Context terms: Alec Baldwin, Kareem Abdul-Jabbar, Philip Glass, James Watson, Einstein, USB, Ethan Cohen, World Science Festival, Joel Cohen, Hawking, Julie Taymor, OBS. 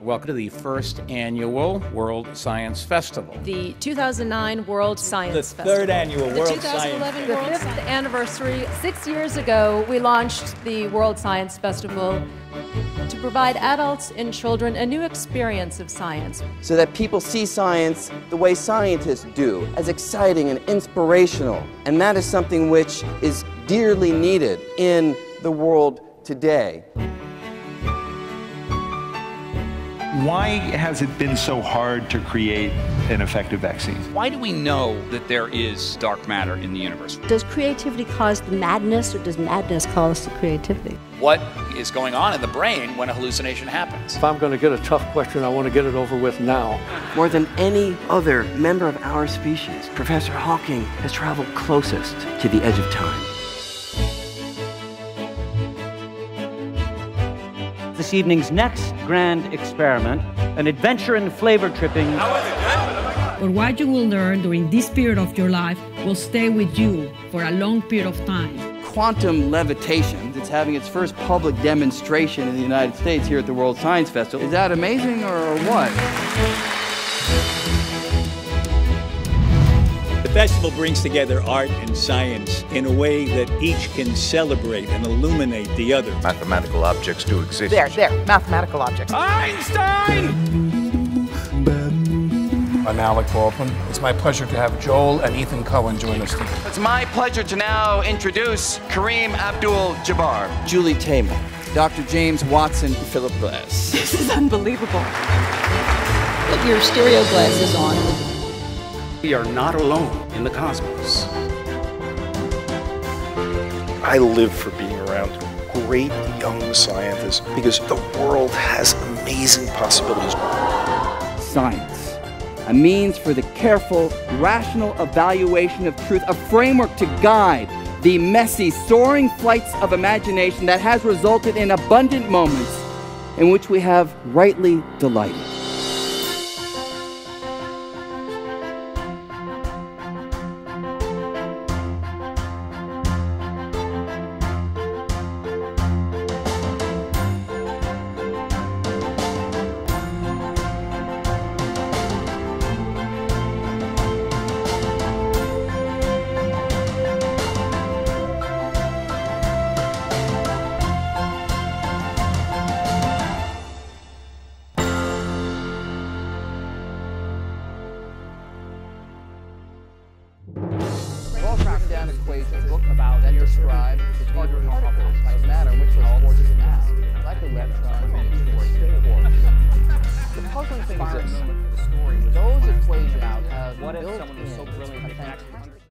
Welcome to the first annual World Science Festival. The 2009 World Science Festival. The third annual World Science Festival. The fifth anniversary. 6 years ago, we launched the World Science Festival to provide adults and children a new experience of science. So that people see science the way scientists do, as exciting and inspirational. And that is something which is dearly needed in the world today. Why has it been so hard to create an effective vaccine? Why do we know that there is dark matter in the universe? Does creativity cause madness, or does madness cause creativity? What is going on in the brain when a hallucination happens? If I'm going to get a tough question, I want to get it over with now. More than any other member of our species, Professor Hawking has traveled closest to the edge of time. This evening's next grand experiment, an adventure in flavor tripping. But what you will learn during this period of your life will stay with you for a long period of time. Quantum levitation, it's having its first public demonstration in the United States here at the World Science Festival. Is that amazing or what? The festival brings together art and science in a way that each can celebrate and illuminate the other. Mathematical objects do exist. There, mathematical objects. Einstein! I'm Alec Baldwin. It's my pleasure to have Joel and Ethan Cohen join us today. It's my pleasure to now introduce Kareem Abdul-Jabbar, Julie Taymor, Dr. James Watson, and Philip Glass. This is unbelievable. Put your stereo glasses on. We are not alone in the cosmos. I live for being around great young scientists because the world has amazing possibilities. Science, a means for the careful, rational evaluation of truth, a framework to guide the messy, soaring flights of imagination that has resulted in abundant moments in which we have rightly delighted. The puzzling thing is this: those equations